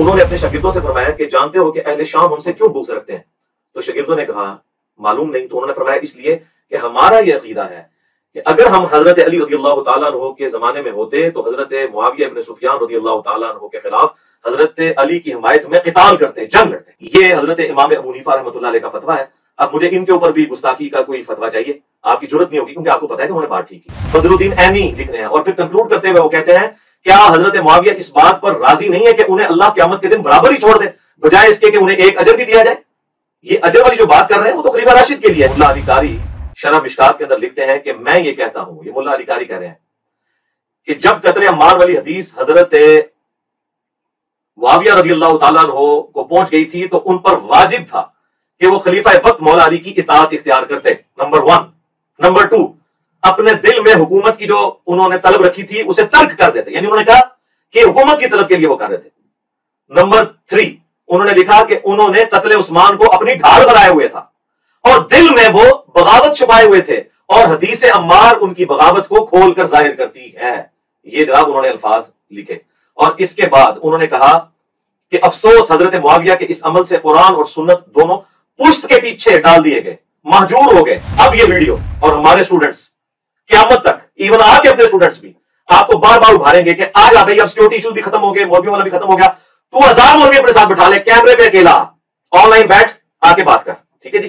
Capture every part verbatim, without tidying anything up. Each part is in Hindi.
उन्होंने अपने शागिर्दों से फरमाया कि जानते हो कि अहले शाम हमसे क्यों बुग़्ज़ रखते हैं? तो शागिर्दों ने कहा मालूम नहीं। तो उन्होंने फरमाया इसलिए कि हमारा यह अक़ीदा है कि अगर हम हजरत अली रज़ियल्लाहु ताला अन्हु के जमाने में होते तो हजरत मुआविया इब्न सुफियान रज़ियल्लाहु ताला अन्हु के खिलाफ हजरत अली की हिमायत में क़िताल करते, जंग लड़ते। ये हजरत इमाम अबू हनीफा रहमतुल्लाह अलैह का फतवा है। अब मुझे इनके ऊपर भी गुस्ताखी का कोई फतवा चाहिए, आपकी जरूरत नहीं होगी क्योंकि आपको पता है कि उन्होंने बात ठीक की। बदरुद्दीन ऐनी लिख रहे हैं और फिर कंक्लूड करते हुए वो कहते हैं क्या हजरत मुआविया इस बात पर राजी नहीं है कि उन्हें अल्लाह क़यामत के दिन बराबर ही छोड़ दे, बजाय इसके कि उन्हें एक अजर भी दिया जाए? ये अजर वाली जो बात कर रहे हैं वो तो खलीफा राशिद के लिए है। मुल्ला अधिकारी शरह मिशकात के अंदर लिखते हैं कि मैं ये कहता हूं, ये मुल्ला अधिकारी कह रहे हैं कि जब कतरे अम्मार वाली हदीस हजरत मुआविया रज़ियल्लाहु ताला अन्हु को पहुंच गई थी तो उन पर वाजिब था कि वो खलीफा वक्त मौला अली की इताअत इख्तियार करते। Number one. नंबर टू, अपने दिल में हुकूमत की जो उन्होंने तलब रखी थी उसे तर्क कर देते, यानी उन्होंने कहा कि हुकूमत की तलब के लिए वो कर रहे थे। नंबर थ्री, उन्होंने लिखा कि उन्होंने कत्ले उस्मान को अपनी ढाल बनाए हुए था और दिल में वो बगावत छुपाए हुए थे और हदीस अम्मार उनकी बगावत को खोलकर जाहिर करती है। ये जनाब उन्होंने अल्फाज लिखे। और इसके बाद उन्होंने कहा कि अफसोस हजरत मुआविया के इस अमल से कुरान और सुन्नत दोनों पुश्त के पीछे डाल दिए गए, महजूर हो गए। अब ये वीडियो और हमारे स्टूडेंट्स क़यामत तक, इवन आपके अपने स्टूडेंट्स भी आपको बार बार उभारेंगे कि आज आ गई, अब सिक्योरिटी इश्यूज भी खत्म हो गए, मौलवी वाला भी खत्म हो गया, तू हजार मौलवी अपने साथ बिठा ले, कैमरे पे अकेला ऑनलाइन बैठ, आके बात कर। ठीक है जी।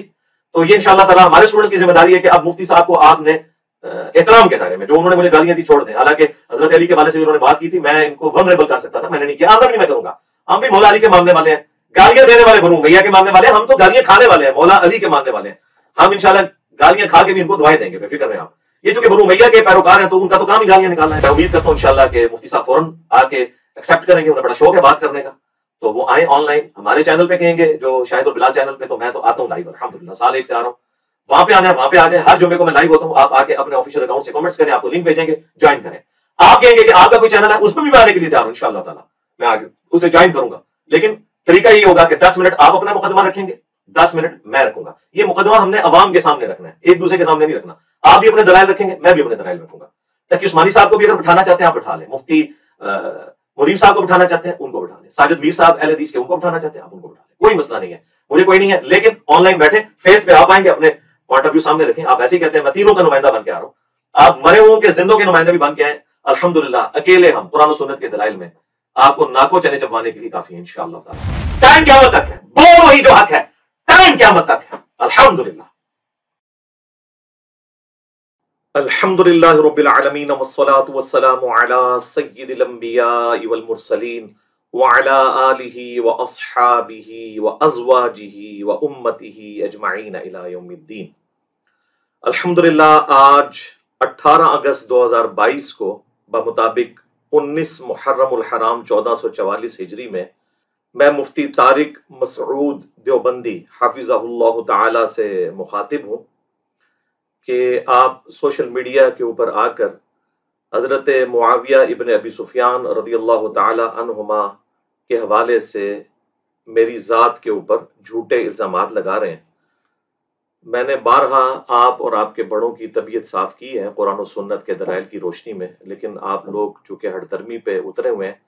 तो ये इंशाअल्लाह ताला हमारे स्टूडेंट्स की जिम्मेदारी है कि अब मुफ्ती साहब को आपने एहतराम के दायरे में, जो उन्होंने मुझे गालियां दी छोड़ दें। हालांकि हजरत अली के वाले से उन्होंने बात की थी, मैं इनको वनरेबल कर सकता था, मैंने नहीं किया, आदर भी मैं करूंगा। हम भी मौला अली के मानने वाले हैं, गालियां देने वाले बनूं, गैया के मानने वाले, हम तो गालियां खाने वाले हैं, मौला अली के मानने वाले हैं। हम इंशाअल्लाह गालियां खा के भी इनको दुआएं देंगे, बेफिक्र रहे आप। ये चूंकि बनु उमैया के पैरोकार हैं तो उनका तो काम ही गालियां निकालना है। मैं उम्मीद करता हूं इंशाल्लाह के मुफ्ती साहब फौरन आके एक्सेप्ट करेंगे, उन्हें बड़ा शौक है बात करने का, तो वो आए ऑनलाइन हमारे चैनल पे कहेंगे, जो शाहिद और बिलाल चैनल पे तो मैं तो आता हूँ लाइव, अल्हम्दुलिल्लाह साल एक से आ रहा हूँ, वहां पे आना है वहां पे आ जाए। हर जुम्मे को मैं लाइव होता हूँ, आप आके अपने ऑफिशियल अकाउंट से कमेंट्स करें, आपको लिंक भेजेंगे, ज्वाइन करें। आप कहेंगे कि आपका कोई चैनल है, उसमें भी मैं आने के लिए तैयार हूँ इंशाल्लाह ताला, मैं आगे उसे ज्वाइन करूंगा। लेकिन तरीका ये होगा कि दस मिनट आप अपना मुकदमा रखेंगे, दस मिनट मैं रखूंगा। ये मुकदमा हमने अवाम के सामने रखना है, एक दूसरे के सामने नहीं रखना। आप भी अपने दलाइल रखेंगे, मैं भी अपने दलाइल रखूंगा। ताकि उस्मानी साहब को भी अगर बिठाना चाहते हैं आप बिठा लें, मुफ्ती मुरीब साहब को बिठाना चाहते हैं उनको बिठा लें, साजिद मीर साहब अहले हदीस के उनको बिठाना चाहते हैं आप उनको बिठा लें, कोई मसला नहीं है, मुझे कोई नहीं है। लेकिन ऑनलाइन बैठे, फेस पे आप आएंगे, अपने पॉइंट ऑफ व्यू सामने रखें। आप ऐसे ही कहते हैं मैं तीनों का नुमाइंदा बन के आ रहा हूँ, आप मरे हुओं के जिंदों के नुमाइंदे भी बन के आए। अल्हम्दुलिल्लाह अकेले हम कुरान और सुन्नत के दलाइल में आपको नाको चने चबवाने के लिए काफी है इंशाअल्लाह ताला। टाइम क़यामत तक है, बोल वही जो हक है, टाइम क़यामत तक है। अल्हम्दुलिल्लाह अल्हम्दुलिल्लाह रब्बिल आलमीन वस्सलातु वस्सलामु अला सय्यिदिल अंबिया वल मुरसलीन व अला आलिहि व अस्हाबिहि व अज़वाजिहि व उम्मतिहि अजमाइन इला यौमिद्दीन। अल्हम्दुलिल्लाह आज अठारह अगस्त दो हज़ार बाईस को बमुताबिक उन्नीस मुहर्रम उल हराम चौदह सौ चवालीस हिजरी में मैं मुफ्ती तारिक मसरूद देवबंदी हाफिज़हुल्लाह तआला से मुखातिब हूँ कि आप सोशल मीडिया के ऊपर आकर हज़रत मुआविया इब्न अबी सुफियान रदियल्लाहु ताला अन्हुमा के हवाले से मेरी ज़ात के ऊपर झूठे इल्ज़ामात लगा रहे हैं। मैंने बारहा आप और आपके बड़ों की तबीयत साफ़ की है कुरान और सुन्नत के दलाइल की रोशनी में, लेकिन आप लोग चूँकि हठधर्मी पे उतरे हुए हैं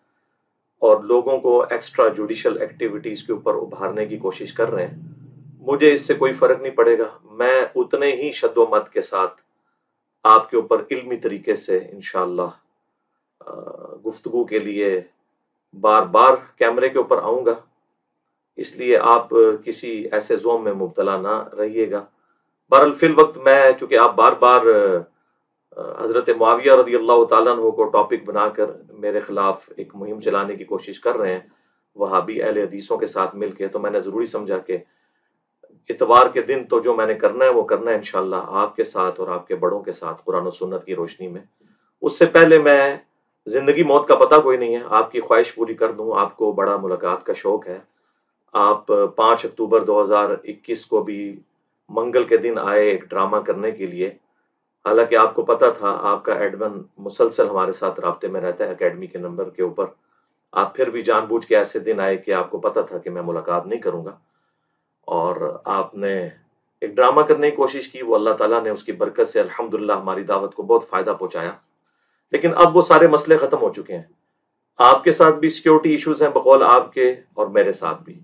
और लोगों को एक्स्ट्रा जुडिशल एक्टिविटीज़ के ऊपर उभारने की कोशिश कर रहे हैं, मुझे इससे कोई फ़र्क नहीं पड़ेगा। मैं उतने ही शद्दोमत के साथ आपके ऊपर इल्मी तरीके से इंशाअल्लाह गुफ्तगू के लिए बार बार कैमरे के ऊपर आऊँगा, इसलिए आप किसी ऐसे जोम में मुबतला ना रहिएगा। बहरहाल फिल वक्त मैं चूँकि आप बार बार हज़रत मुआविया रज़ियल्लाहु ताला अन्हु को टॉपिक बनाकर मेरे ख़िलाफ़ एक मुहिम चलाने की कोशिश कर रहे हैं वहाबी अहले हदीसों के साथ मिल के, तो मैंने ज़रूरी समझा कि इतवार के दिन तो जो मैंने करना है वो करना है इंशाअल्लाह आपके साथ और आपके बड़ों के साथ कुरान और सुन्नत की रोशनी में। उससे पहले मैं ज़िंदगी मौत का पता कोई नहीं है, आपकी ख्वाहिश पूरी कर दूँ। आपको बड़ा मुलाकात का शौक़ है, आप पाँच अक्टूबर दो हज़ार इक्कीस को भी मंगल के दिन आए एक ड्रामा करने के लिए। हालांकि आपको पता था, आपका एडमिन मुसलसल हमारे साथ रब्ते में रहता है अकेडमी के नंबर के ऊपर, आप फिर भी जानबूझ के ऐसे दिन आए कि आपको पता था कि मैं मुलाकात नहीं करूँगा और आपने एक ड्रामा करने की कोशिश की। वो अल्लाह ताला ने उसकी बरकत से अल्हम्दुलिल्लाह हमारी दावत को बहुत फ़ायदा पहुँचाया। लेकिन अब वो सारे मसले ख़त्म हो चुके हैं, आपके साथ भी सिक्योरिटी इश्यूज हैं बकौल आपके और मेरे साथ भी।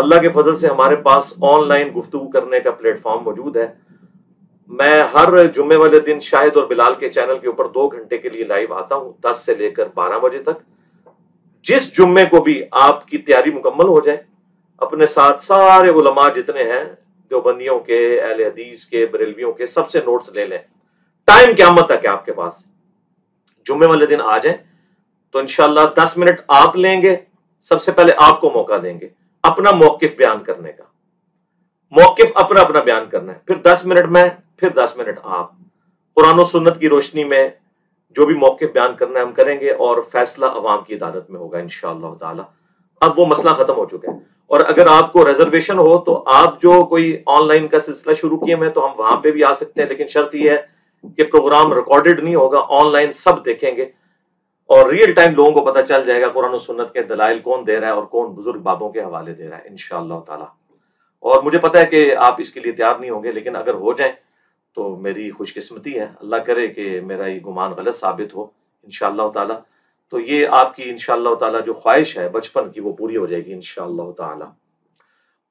अल्लाह के फजल से हमारे पास ऑनलाइन गुफ्तगू करने का प्लेटफॉर्म मौजूद है। मैं हर जुम्मे वाले दिन शाहिद और बिलाल के चैनल के ऊपर दो घंटे के लिए लाइव आता हूँ, दस से लेकर बारह बजे तक। जिस जुम्मे को भी आपकी तैयारी मुकम्मल हो जाए, अपने साथ सारे उलमा जितने हैं देवबंदियों के, अहले हदीस के, बरेलवियों के, सबसे नोट्स ले लें। टाइम क़यामत तक है आपके पास, जुम्मे वाले दिन आ जाए तो इंशाल्लाह दस मिनट आप लेंगे। सबसे पहले आपको मौका देंगे अपना मौकिफ बयान करने का, मौकिफ अपना अपना बयान करना है, फिर दस मिनट में, फिर दस मिनट आप। कुरान और सुन्नत की रोशनी में जो भी मौकिफ बयान करना है हम करेंगे और फैसला अवाम की अदालत में होगा इंशाअल्लाह ताला। अब वो मसला खत्म हो चुका है। और अगर आपको रिजर्वेशन हो तो आप जो कोई ऑनलाइन का सिलसिला शुरू किए हैं तो हम वहां पे भी आ सकते हैं, लेकिन शर्त यह है कि प्रोग्राम रिकॉर्डेड नहीं होगा, ऑनलाइन सब देखेंगे और रियल टाइम लोगों को पता चल जाएगा कुरान और सुन्नत के दलाइल कौन दे रहा है और कौन बुजुर्ग बाबों के हवाले दे रहा है इंशाअल्लाह ताला। और मुझे पता है कि आप इसके लिए तैयार नहीं होंगे, लेकिन अगर हो जाए तो मेरी खुशकिस्मती है, अल्लाह करे कि मेरा ये गुमान गलत साबित हो इंशाअल्लाह ताला। तो ये आपकी इंशाअल्लाह ताला जो ख्वाहिश है बचपन की वो पूरी हो जाएगी इंशाअल्लाह ताला।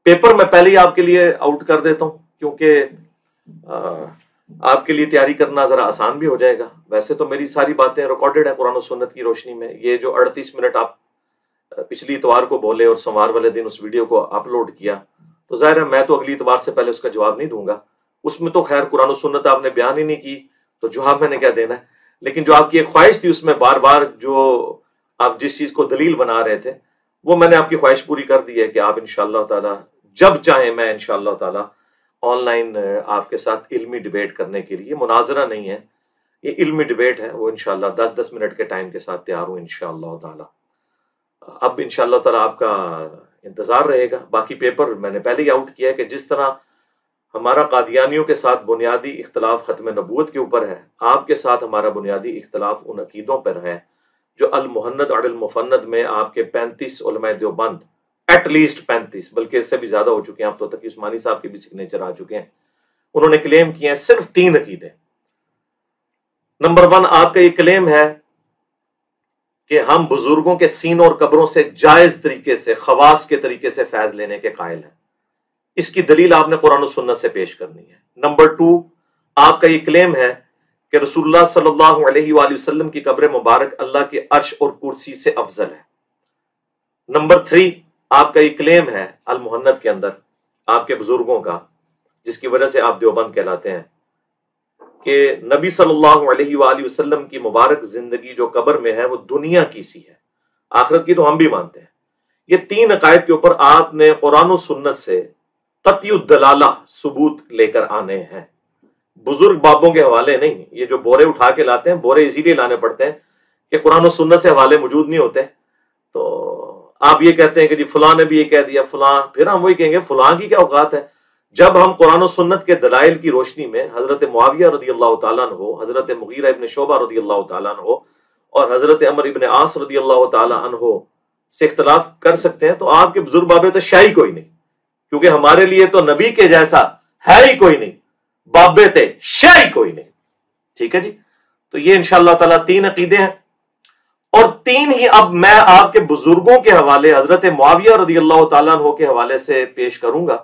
पेपर मैं पहले ही आपके लिए आउट कर देता हूँ क्योंकि आपके लिए तैयारी करना ज़रा आसान भी हो जाएगा। वैसे तो मेरी सारी बातें रिकॉर्डेड है कुरान और सुन्नत की रोशनी में। ये जो अड़तीस मिनट आप पिछली इतवार को बोले और सोमवार वाले दिन उस वीडियो को अपलोड किया, तो ज़ाहिर है मैं तो अगली इतवार से पहले उसका जवाब नहीं दूंगा। उसमें तो खैर कुरान और सुन्नत आपने बयान ही नहीं की तो जवाब मैंने क्या देना है। लेकिन जो आपकी एक ख्वाहिश थी उसमें बार बार जो आप जिस चीज़ को दलील बना रहे थे वो मैंने आपकी ख्वाहिश पूरी कर दी है कि आप इंशाअल्लाह ताला जब चाहें मैं इंशाअल्लाह ताला ऑनलाइन आपके साथ इल्मी डिबेट करने के लिए, मुनाजरा नहीं है ये, इल्मी डिबेट है, वो इंशाअल्लाह दस दस मिनट के टाइम के साथ तैयार हूँ इंशाअल्लाह ताला। अब इंशाअल्लाह ताला आपका इंतज़ार रहेगा। बाकी पेपर मैंने पहले ही आउट किया है कि जिस तरह हमारा कादियानियों के साथ बुनियादी इख्तलाफ खत्म नबूवत के ऊपर है, आपके साथ हमारा बुनियादी इख्तलाफ उन अकीदों पर है जो अल मुहन्नद और अल मुफन्नद में आपके पैंतीस उलमाए देवबंद, एटलीस्ट पैंतीस बल्कि इससे भी ज़्यादा हो चुके हैं, आप तो तकी उस्मानी साहब के भी सिग्नेचर आ चुके हैं, उन्होंने क्लेम किए हैं सिर्फ तीन अकीदे। नंबर वन आपका ये क्लेम है कि हम बुजुर्गों के सीनों और कब्रों से जायज़ तरीके से, खवास के तरीके से फैज़ लेने के कायल हैं, इसकी दलील आपने कुरान और सुन्नत से पेश करनी है। नंबर टू आपका ये क्लेम है कि रसूलुल्लाह सल्लल्लाहु अलैहि वसल्लम की कब्र मुबारक अल्लाह के अर्श और कुर्सी से अफजल है। नंबर थ्री आपका ये क्लेम है अल मुहन्नद के अंदर आपके बुजुर्गों का, जिसकी वजह से आप देवबंद कहलाते हैं, कि नबी सल्लल्लाहु अलैहि वसल्लम की मुबारक जिंदगी जो कब्र में है वो दुनिया की सी है, आखिरत की तो हम भी मानते हैं। ये तीन अकायद के ऊपर आपने कुरान और सुन्नत से कत्य दलाला सबूत लेकर आने हैं, बुजुर्ग बाबों के हवाले नहीं। ये जो बोरे उठा के लाते हैं, बोरे इसीलिए लाने पड़ते हैं कि कुरान और सुन्नत से हवाले मौजूद नहीं होते। तो आप ये कहते हैं कि जी फलां ने भी ये कह दिया, फलां, फिर हम वही कहेंगे फलां की क्या औकात है। जब हम कुरान और सुन्नत के दलाइल की रोशनी में हजरत मुआविया रदियल्लाहु ताला अन्हो, हजरत मुगीरा इब्न शुबा रदियल्लाहु ताला अन्हो और हजरत अमर इब्न आस रदियल्लाहु ताला अन्हो से इख्तलाफ कर सकते हैं, तो आपके बुजुर्ग बाबे तो शाही कोई नहीं, क्योंकि हमारे लिए तो नबी के जैसा है ही कोई नहीं, बाबे थे शाही कोई नहीं। ठीक है जी, तो ये इंशाअल्लाह ताला तीन अकीदे हैं और तीन ही अब मैं आपके बुजुर्गों के हवाले, हजरत मुआविया रदियल्लाहु ताला अन्हु के हवाले से पेश करूंगा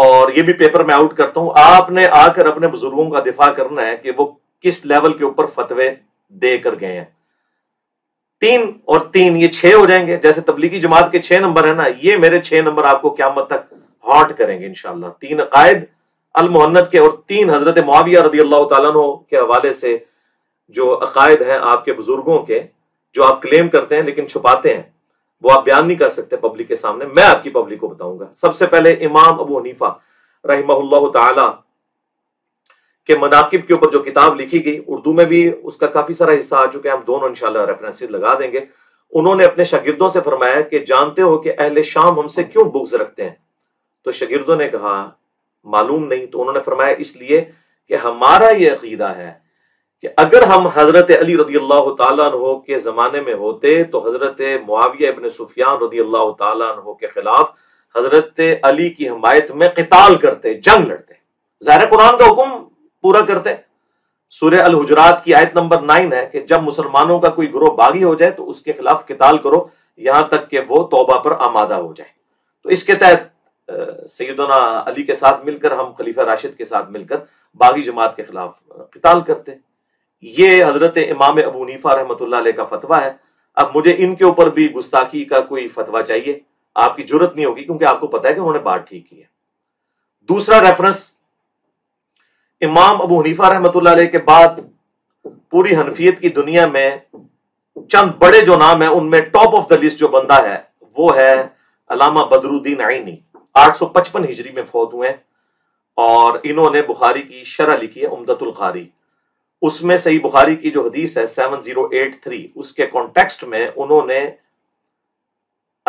और ये भी पेपर में आउट करता हूं। आपने आकर अपने बुजुर्गों का दिफा करना है कि वो किस लेवल के ऊपर फतवे दे कर गए हैं। तीन और तीन ये छह हो जाएंगे, जैसे तबलीगी जमात के छह नंबर है ना, ये मेरे छह नंबर आपको क़यामत तक हॉट करेंगे इंशाल्लाह। तीन अकायद अल मुहन्नद के और तीन हजरत मुआविया रदियल्लाहु ताला अन्हु के हवाले से जो अकायद हैं आपके बुजुर्गों के, जो आप क्लेम करते हैं लेकिन छुपाते हैं, वो आप बयान नहीं कर सकते पब्लिक के सामने, मैं आपकी पब्लिक को बताऊंगा। सबसे पहले इमाम अबू हनीफा रहमहुल्लाहु ताला के मनाकिब के ऊपर जो किताब लिखी गई, उर्दू में भी उसका काफ़ी सारा हिस्सा आ चुका है, हम दोनों इंशाल्लाह रेफरेंसेस लगा देंगे। उन्होंने अपने शागिर्दों से फरमाया कि जानते हो कि अहले शाम हमसे क्यों बुग़्ज़ रखते हैं, तो शागिर्दों ने कहा मालूम नहीं, तो उन्होंने फरमाया इसलिए कि हमारा ये अक़ीदा है कि अगर हम हज़रत अली रदियल्लाहु ताला अन्हो के ज़माने में होते तो हज़रत मुआविया इब्न सुफ़ियान रदियल्लाहु ताला अन्हो के ख़िलाफ़ हज़रत अली की हमायत में क़िताल करते, जंग लड़ते, ज़ाहिर कुरान का हुक्म पूरा करते। सूरह अल हुजरात की आयत नंबर नाइन है कि जब मुसलमानों का कोई गिरोह बागी हो जाए तो उसके खिलाफ किताल करो यहाँ तक कि वो तौबा पर आमादा हो जाए। तो इसके तहत सैयदना अली के साथ मिलकर हम खलीफा राशिद के साथ मिलकर बागी जमात के खिलाफ किताल करते हैं। ये हजरत इमाम अबू हनीफा रहमतुल्लाह अलैह का फतवा है। अब मुझे इनके ऊपर भी गुस्ताखी का कोई फतवा चाहिए, आपकी जरूरत नहीं होगी क्योंकि आपको पता है कि उन्होंने बात ठीक की है। दूसरा रेफरेंस, इमाम अबू हनीफा रहमतुल्लाह अलैह के बाद पूरी हनफियत की दुनिया में चंद बड़े जो नाम है उनमें टॉप ऑफ द लिस्ट जो बंदा है वो है अलामा बदरुद्दीन आइनी। आठ सौ पचपन हिजरी में फौत हुए और इन्होंने बुखारी की शरह लिखी है उम्दत उल कारी। उसमें सही बुखारी की जो हदीस है सेवन जीरो एट थ्री, उसके कॉन्टेक्स्ट में उन्होंने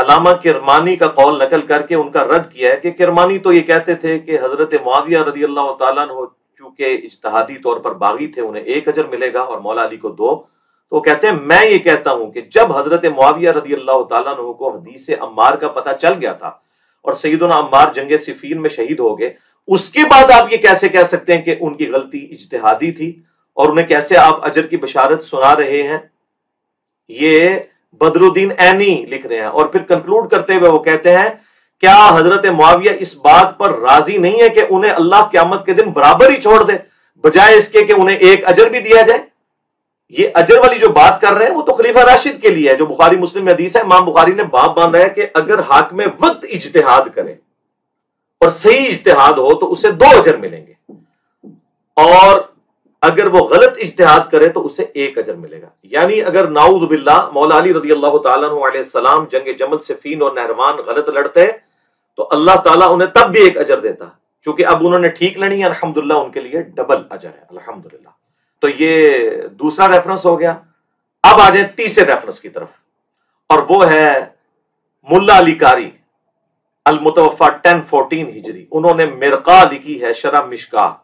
अलामा किरमानी का कौल नकल करके उनका रद्द किया है कि किरमानी तो ये कहते थे कि हजरत मुआविया रदी अल्लाह तआला अन्हु चूंकि इज्तिहादी तौर पर बागी थे उन्हें एक अजर मिलेगा और मौला अली को दो। तो कहते हैं मैं ये कहता हूं कि जब हजरत मुआविया रदी अल्लाह तआला अन्हु को हदीस अम्मार का पता चल गया था और सैयदना अम्मार जंग सिफीन में शहीद हो गए, उसके बाद आप ये कैसे कह सकते हैं कि उनकी गलती इज्तिहादी थी और उन्हें कैसे आप अजर की बशारत सुना रहे हैं। ये बदरुद्दीन ऐनी लिख रहे हैं और फिर कंक्लूड करते हुए वो कहते हैं क्या हजरत मुआविया इस बात पर राजी नहीं है कि उन्हें अल्लाह क़यामत के दिन बराबर ही छोड़ दे बजाय इसके कि उन्हें एक अजर भी दिया जाए। ये अजर वाली जो बात कर रहे हैं वो तो खलीफा राशिद के लिए है, जो बुखारी मुस्लिम में हदीस है। इमाम बुखारी ने बाप बांधा है कि अगर हाक में वक्त इज्तिहाद करे और सही इज्तिहाद हो तो उसे दो अजर मिलेंगे और अगर वो गलत इज्तिहाद करे तो उसे एक अजर मिलेगा। यानी अगर नाऊद बिल्लाह मौला अली रदियल्लाहु ताला अन्हु अलैहिस्सलाम जंग जमल सिफीन और नहरवान गलत लड़ते तो अल्लाह ताला उन्हें तब भी एक अजर देता, क्योंकि अब उन्होंने ठीक लड़ी है अल्हम्दुलिल्लाह, उनके लिए डबल अजर है अल्हम्दुलिल्लाह। तो ये दूसरा रेफरेंस हो गया। अब आ जाए तीसरे रेफरेंस की तरफ और वो है मुल्ला अली कारी अल मुतवफा टेन फोर्टीन हिजरी। उन्होंने मिरका लिखी है शरह मिशकात,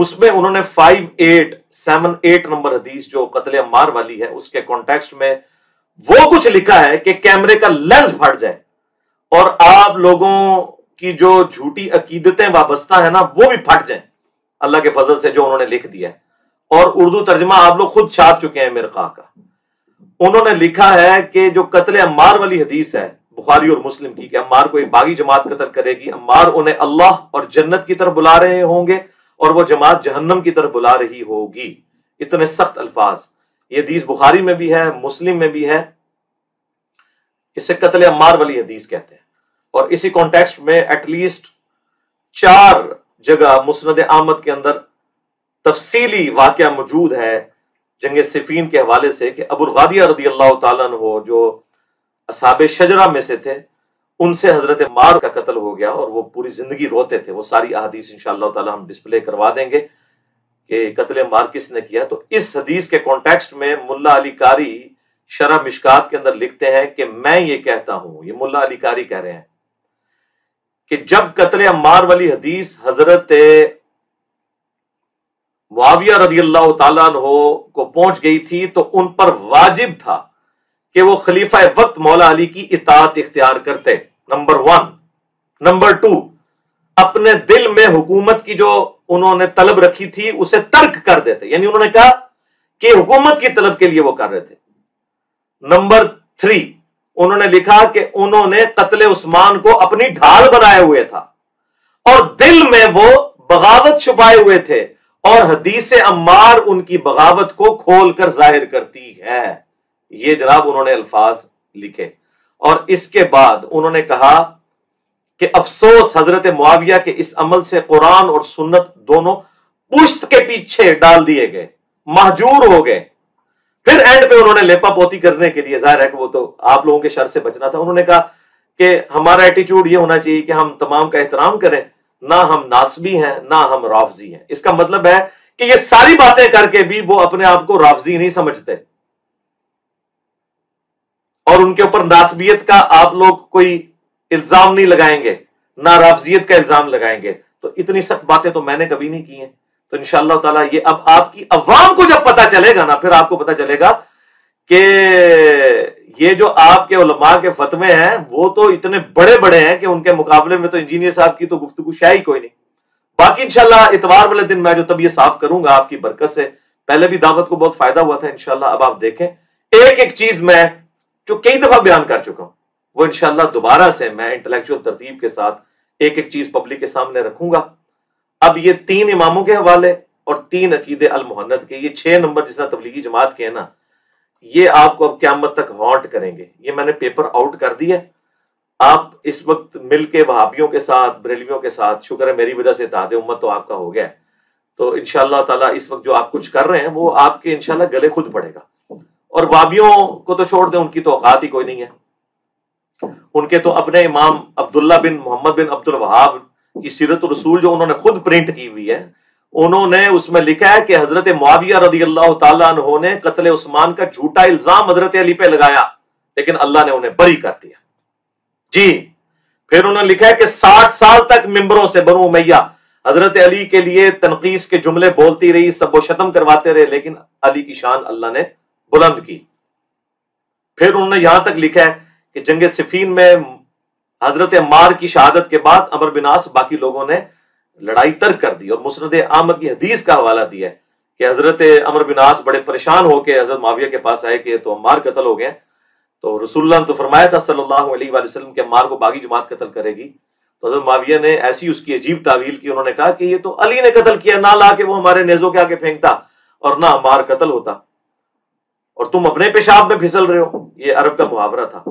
उसमें उन्होंने five eight seven eight number हदीस जो कत्ल अम्मार वाली है उसके कॉन्टेक्स्ट में वो कुछ लिखा है कि कैमरे का लेंस फट जाए और आप लोगों की जो झूठी अकीदतें वाबस्ता है ना वो भी फट जाए अल्लाह के फजल से, जो उन्होंने लिख दिया है और उर्दू तर्जमा आप लोग खुद छाप चुके हैं मिरका का। उन्होंने लिखा है कि जो कत्ल अम्मार वाली हदीस है बुखारी और मुस्लिम की कि अम्मार को एक बागी जमात कत्ल करेगी, अम्मार उन्हें अल्लाह और जन्नत की तरफ बुला रहे होंगे और वो जमात जहन्नम की तरफ बुला रही होगी। इतने सख्त अल्फाज। ये हदीस बुखारी में भी है, मुस्लिम में भी है। इसे कत्ल अम्मार वाली हदीस कहते हैं और इसी कॉन्टेक्स्ट में एटलीस्ट चार जगह मुस्नद अहमद के अंदर तफसीली वाकया मौजूद है जंग सिफीन के हवाले से कि अबुर रादिया रदी अल्लाह तआला अन्हु जो असहाबे शजरा में से थे उनसे हजरत अम्मार का कत्ल हो गया और वो पूरी जिंदगी रोते थे। वो सारी अहादीस इंशाअल्लाह ताला हम डिस्प्ले करवा देंगे कि कत्ल अम्मार किसने किया। तो इस हदीस के कॉन्टेक्स्ट में मुल्ला अली कारी शरह मिशकात के अंदर लिखते हैं कि मैं ये कहता हूं, ये मुल्ला अली कारी कह रहे हैं कि जब कत्ल अम्मार वाली हदीस हजरत मुआविया रदियल्लाहु ताला अन्हो को पहुंच गई थी तो उन पर वाजिब था कि वो खलीफा वक्त मौला अली की इताअत इख्तियार करते। Number one. नंबर टू, अपने दिल में हुकूमत की जो उन्होंने तलब रखी थी उसे तर्क कर देते, यानी उन्होंने कहा कि हुकूमत की तलब के लिए वो कर रहे थे। नंबर थ्री, उन्होंने लिखा कि उन्होंने कत्ले उस्मान को अपनी ढाल बनाए हुए था और दिल में वो बगावत छुपाए हुए थे और हदीस अम्मार उनकी बगावत को खोलकर जाहिर करती है। ये जनाब उन्होंने अल्फाज लिखे और इसके बाद उन्होंने कहा कि अफसोस हजरत मुआविया के इस अमल से कुरान और सुन्नत दोनों पुश्त के पीछे डाल दिए गए, महजूर हो गए। फिर एंड पे उन्होंने लेपा पोती करने के लिए, जाहिर है कि वो तो आप लोगों के शर से बचना था, उन्होंने कहा कि हमारा एटीट्यूड ये होना चाहिए कि हम तमाम का एहतराम करें, ना हम नासबी हैं ना हम राफजी हैं। इसका मतलब है कि ये सारी बातें करके भी वो अपने आप को राफजी नहीं समझते और उनके ऊपर नासबियत का आप लोग कोई इल्जाम नहीं लगाएंगे, ना राफजियत का इल्जाम लगाएंगे। तो इतनी सख्त बातें तो मैंने कभी नहीं की हैं। तो इंशाअल्लाह ताला ये अब आपकी अवाम को जब पता चलेगा ना, फिर आपको पता चलेगा कि ये जो आपके उलमा के फतवे हैं वो तो इतने बड़े बड़े हैं कि उनके मुकाबले में तो इंजीनियर साहब की तो गुफ्तगू शायद कोई नहीं। बाकी इंशाल्लाह इतवार वाले दिन मैं जो तब ये साफ करूंगा आपकी बरकत से। पहले भी दावत को बहुत फायदा हुआ था इंशाल्लाह। अब आप देखें एक एक चीज मैं जो कई दफा बयान कर चुका हूं वो इंशाल्लाह दोबारा से मैं इंटेलेक्चुअल तरतीब के साथ एक एक चीज पब्लिक के सामने रखूंगा। अब ये तीन इमामों के हवाले और तीन अकीदे अल मुहन्नद के, ये छह नंबर जिस तरह तबलीगी जमात के है ना, ये आपको अब क़यामत तक हॉन्ट करेंगे। ये मैंने पेपर आउट कर दिया। आप इस वक्त मिल के वहाबियों के साथ, बरेलवियों के साथ, शुक्र है मेरी वजह से इत्तेहाद उम्मत तो आपका हो गया है, तो इंशाल्लाह ताला इस वक्त जो आप कुछ कर रहे हैं वो आपके इंशाल्लाह गले खुद पड़ेगा। और वहाबियों को तो छोड़ दें, उनकी तो औकात ही कोई नहीं है। उनके तो अपने इमाम अब्दुल्ला बिन मोहम्मद बिन अब्दुल वहाब की सीरत रसूल जो उन्होंने खुद प्रिंट की हुई है, उन्होंने उसमें लिखा है कि हजरत मुआविया रदियल्लाहु ताला अन्हु ने कत्ले उस्मान का झूठा इल्जाम हजरत अली पे लगाया लेकिन अल्लाह ने उन्हें बरी कर दिया। जी, फिर उन्होंने लिखा है कि साठ साल तक मिंबरों से बनु उमैया हजरत अली के लिए तनकीस के जुमले बोलती रही, सबो शतम करवाते रहे लेकिन अली की शान अल्लाह ने बुलंद की। फिर उन्होंने यहां तक लिखा है कि जंग सिफीन में हजरत अम्मार की शहादत के बाद अमर बिन आस बाकी लोगों ने लड़ाई तर्क कर दी। और मुस्नद अहमद की हदीस का हवाला दिया है कि हजरत अमर बिन आस बड़े परेशान होकर हजरत मुआविया के पास आए कि तो अम्मार कत्ल हो गए, तो रसूलुल्लाह ने तो फरमाया था सल्लल्लाहु अलैहि वसल्लम के अम्मार को बागी जमात कत्ल करेगी। तो हजरत मुआविया ने ऐसी उसकी अजीब तावील की, उन्होंने कहा कि ये तो अली ने कत्ल किया, ना ला के वो हमारे नेजों के आगे फेंकता और ना अम्मार कत्ल होता, और तुम अपने पेशाब में फिसल रहे हो। ये अरब का मुहावरा था।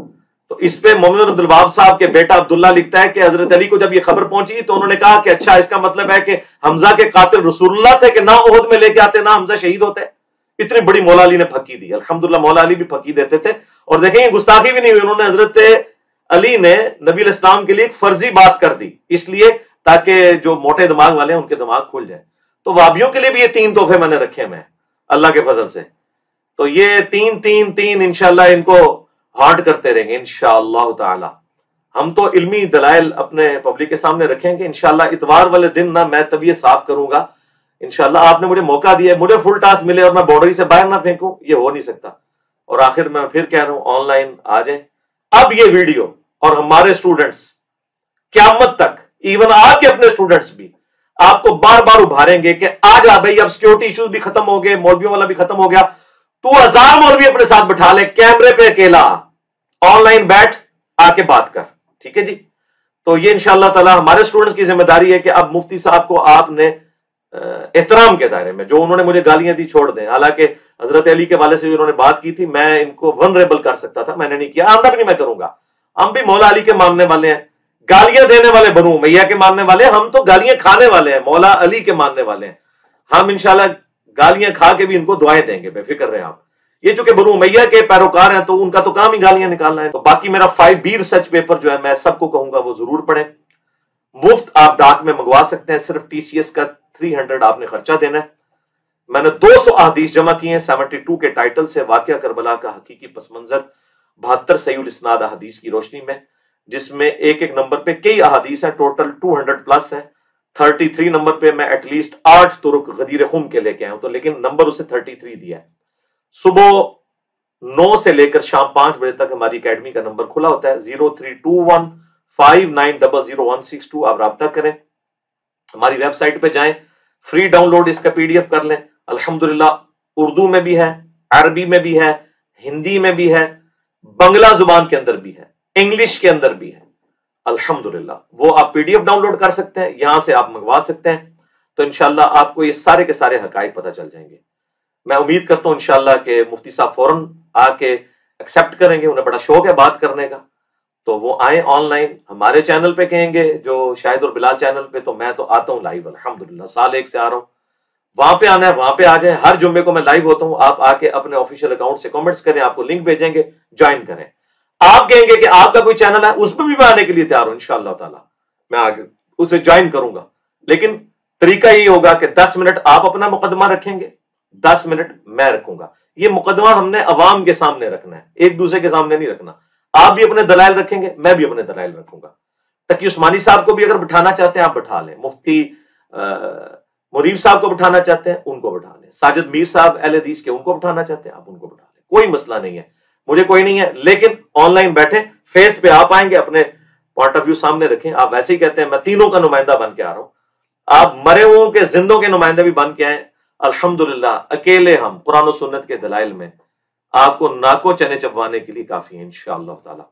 तो इस पे मोहम्मद अब्दुल वहाब साहब के बेटा अब्दुल्ला लिखता है कि हजरत अली को जब ये खबर पहुंची तो उन्होंने कहा कि अच्छा, इसका मतलब है कि हमजा के कातिल रसूलुल्लाह थे कि ना ओहद में लेके आते ना हमजा शहीद होते। इतनी बड़ी मौला अली ने फकी दी। अल्हम्दुलिल्लाह मौला अली भी फकी देते थे। और देखेंगे गुस्ताखी भी नहीं हुई, उन्होंने हजरत अली ने नबी अलैहिस्सलाम के लिए एक फर्जी बात कर दी, इसलिए ताकि जो मोटे दिमाग वाले हैं उनके दिमाग खुल जाए। तो वाबियों के लिए भी ये तीन तोहफे मैंने रखे मैं अल्लाह के फजल से। तो ये तीन तीन तीन इंशाल्लाह इनको हार्ड करते रहेंगे इंशाअल्लाह ताला। हम तो इल्मी दलाइल अपने पब्लिक के सामने रखेंगे इंशाअल्लाह। इतवार वाले दिन ना मैं तब ये साफ करूंगा इंशाअल्लाह। आपने मुझे मौका दिया, मुझे फुल टास्क मिले और मैं बाउंड्री से बाहर ना फेंकूं, ये हो नहीं सकता। और आखिर मैं फिर कह रहा हूं ऑनलाइन आ जाए अब ये वीडियो, और हमारे स्टूडेंट्स क़यामत तक, इवन आपके अपने स्टूडेंट्स भी आपको बार बार उभारेंगे कि आ जा भाई, अब सिक्योरिटी इश्यूज भी खत्म हो गए, मौलवियों वाला भी खत्म हो गया, तू हजार मौलवी अपने साथ बैठा ले, कैमरे पे अकेला ऑनलाइन बैठ, आके बात कर, ठीक है जी। तो ये इंशाल्लाह ताला हमारे स्टूडेंट्स की जिम्मेदारी है कि अब मुफ्ती साहब को आपने एहतराम के दायरे में, जो उन्होंने मुझे गालियां दी छोड़ दें। हालांकि हजरत अली के वाले से उन्होंने बात की थी, मैं इनको वनरेबल कर सकता था, मैंने नहीं किया, आंदा भी नहीं मैं करूंगा। हम भी मौला अली के मानने वाले हैं, गालियां देने वाले बनू मैया के मानने वाले हैं, हम तो गालियां खाने वाले हैं, मौला अली के मानने वाले हैं। हम इंशाल्लाह गालियां खा के भी इनको दुआएं देंगे, बेफिक्र रहे आप। ये चूंकि बनु उमैया के पैरोकार हैं तो उनका तो काम ही गालियां निकालना है। तो बाकी मेरा फाइव बी रिसर्च पेपर जो है मैं सबको कहूंगा वो जरूर पढ़ें। मुफ्त आप डाक में मंगवा सकते हैं, सिर्फ टीसीएस का थ्री हंड्रेड आपने खर्चा देना है। मैंने दो सौ अहदीस जमा किए हैं सेवेंटी टू के टाइटल से, वाक़िया करबला का हकीकी पस मंजर, बहत्तर सहीहुल इस्नाद अहदीस की रोशनी में, जिसमें एक एक नंबर पे कई अहदीस हैं, टोटल टू हंड्रेड प्लस है। थर्टी थ्री नंबर पे मैं एटलीस्ट आठ तुरुक गदीर खुम के लेके आया हूं, तो लेकिन नंबर उसे थर्टी थ्री दिया है। सुबह नौ से लेकर शाम पांच बजे तक हमारी एकेडमी का नंबर खुला होता है, zero three two one five nine double zero one six two. आप रब्ता करें, हमारी वेबसाइट पे जाएं, फ्री डाउनलोड इसका पीडीएफ कर लें। अल्हम्दुलिल्लाह उर्दू में भी है, अरबी में भी है, हिंदी में भी है, बंगला जुबान के अंदर भी है, इंग्लिश के अंदर भी है अल्हम्दुलिल्लाह। वो आप पीडीएफ डाउनलोड कर सकते हैं, यहां से आप मंगवा सकते हैं। तो इंशाल्लाह आपको ये सारे के सारे हकाइक पता चल जाएंगे। मैं उम्मीद करता हूँ इंशाल्लाह के मुफ्ती साहब फौरन आके एक्सेप्ट करेंगे, उन्हें बड़ा शौक है बात करने का, तो वो आए ऑनलाइन हमारे चैनल पे कहेंगे जो शाहिद और बिलाल चैनल पे, तो मैं तो आता हूँ लाइव अल्हम्दुलिल्लाह, साल एक से आ रहा हूँ। वहां पे आना है वहां पे आ जाए, हर जुम्मे को मैं लाइव होता हूँ। आप आके अपने ऑफिशियल अकाउंट से कॉमेंट्स करें, आपको लिंक भेजेंगे, ज्वाइन करें। आप कहेंगे कि आपका कोई चैनल है, उसमें भी मैं आने के लिए तैयार हूं इंशाल्लाह ताला, मैं आगे उसे ज्वाइन करूंगा। लेकिन तरीका ये होगा कि दस मिनट आप अपना मुकदमा रखेंगे, दस मिनट मैं रखूंगा। ये मुकदमा हमने अवाम के सामने रखना है, एक दूसरे के सामने नहीं रखना। आप भी अपने दलाइल रखेंगे, मैं भी अपने दलाइल रखूंगा। तकी उस्मानी साहब को भी अगर बिठाना चाहते हैं आप बिठा लें, मुफ्ती मुरीब साहब को बिठाना चाहते हैं उनको बिठा लें, साजिद मीर साहब अहले हदीस के उनको बिठाना चाहते हैं आप उनको बिठा लें, कोई मसला नहीं है, मुझे कोई नहीं है। लेकिन ऑनलाइन बैठे, फेस पे आप आएंगे, अपने पॉइंट ऑफ व्यू सामने रखें। आप वैसे ही कहते हैं मैं तीनों का नुमाइंदा बन के आ रहा हूं, आप मरे हुओं के जिंदों के नुमाइंदे भी बन के आए। अल्हम्दुलिल्लाह अकेले हम कुरान और सुन्नत के दलाइल में आपको नाको चने चबवाने के लिए काफी है इंशाअल्लाह ताला।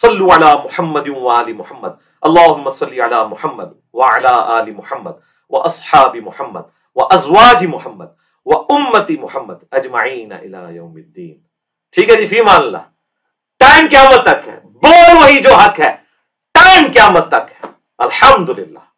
सल्लु अला मुहम्मद व आलि मुहम्मद, अल्लाहुम्मा सल्लि अला मुहम्मद व अला आलि मुहम्मद व अस्हाबि मुहम्मद व अज़वाजि मुहम्मद व उम्मति मुहम्मद अजमाइन इला यौमिद्दीन। ठीक है जी, फीमा अल्लाह टाइम क़यामत तक है, बोल वही जो हक है, टाइम क़यामत तक है। अल्हम्दुलिल्लाह।